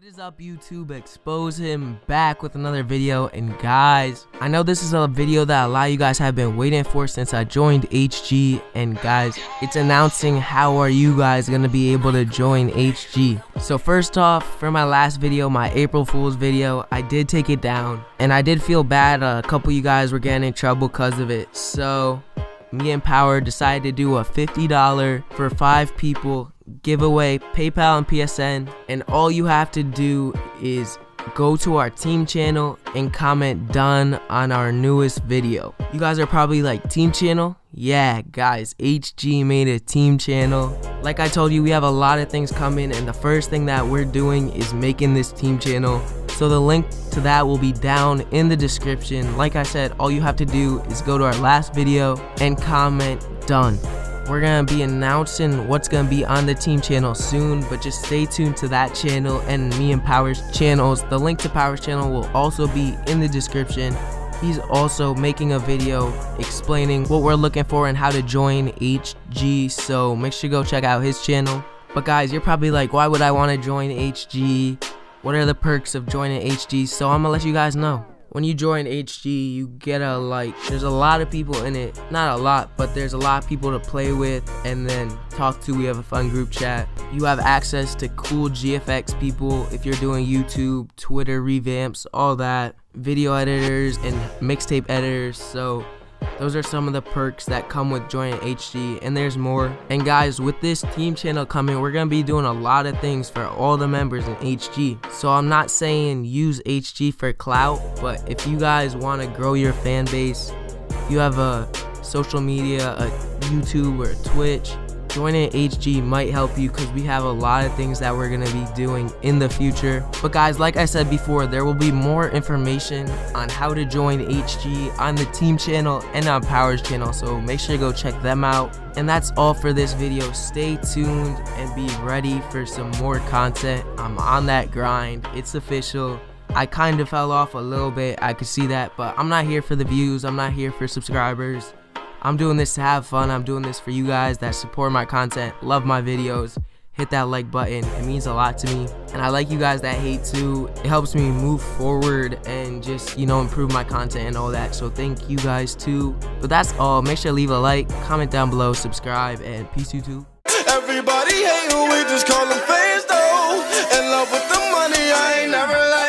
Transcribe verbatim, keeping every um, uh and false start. What is up, YouTube? Expose him back with another video. And guys, I know this is a video that a lot of you guys have been waiting for since I joined H G. And guys, it's announcing how are you guys gonna be able to join H G. So first off, for my last video, my April Fool's video, I did take it down, and I did feel bad. A couple of you guys were getting in trouble because of it. So me and Power decided to do a fifty dollars for five people giveaway, PayPal and P S N, and all you have to do is go to our team channel and comment done on our newest video. You guys are probably like, team channel? Yeah guys, H G made a team channel. Like I told you, we have a lot of things coming, and the first thing that we're doing is making this team channel. So the link to that will be down in the description. Like I said, all you have to do is go to our last video and comment done. We're gonna be announcing what's gonna be on the team channel soon, but just stay tuned to that channel and me and Power's channels. The link to Power's channel will also be in the description. He's also making a video explaining what we're looking for and how to join H G, so make sure you go check out his channel. But guys, you're probably like, why would I wanna join H G? What are the perks of joining H G? So I'm gonna let you guys know. When you join H G, you get a like. There's a lot of people in it. Not a lot, but there's a lot of people to play with and then talk to. We have a fun group chat. You have access to cool G F X people if you're doing YouTube, Twitter revamps, all that. Video editors and mixtape editors. So those are some of the perks that come with joining H G, and there's more. And guys, with this team channel coming, we're gonna be doing a lot of things for all the members in H G. So I'm not saying use H G for clout, but if you guys want to grow your fan base, you have a social media, a YouTube or a Twitch, joining H G might help you, because we have a lot of things that we're going to be doing in the future. But guys, like I said before, there will be more information on how to join H G on the team channel and on Power's channel, so make sure you go check them out. And that's all for this video. Stay tuned and be ready for some more content. I'm on that grind. It's official. I kind of fell off a little bit, I could see that, but I'm not here for the views, I'm not here for subscribers. I'm doing this to have fun. I'm doing this for you guys that support my content, love my videos. Hit that like button, it means a lot to me. And I like you guys that hate too. It helps me move forward and just, you know, improve my content and all that. So thank you guys too. But that's all. Make sure to leave a like, comment down below, subscribe, and peace YouTube. Everybody hate who we just call them fans though. In love with the money, I ain't never like.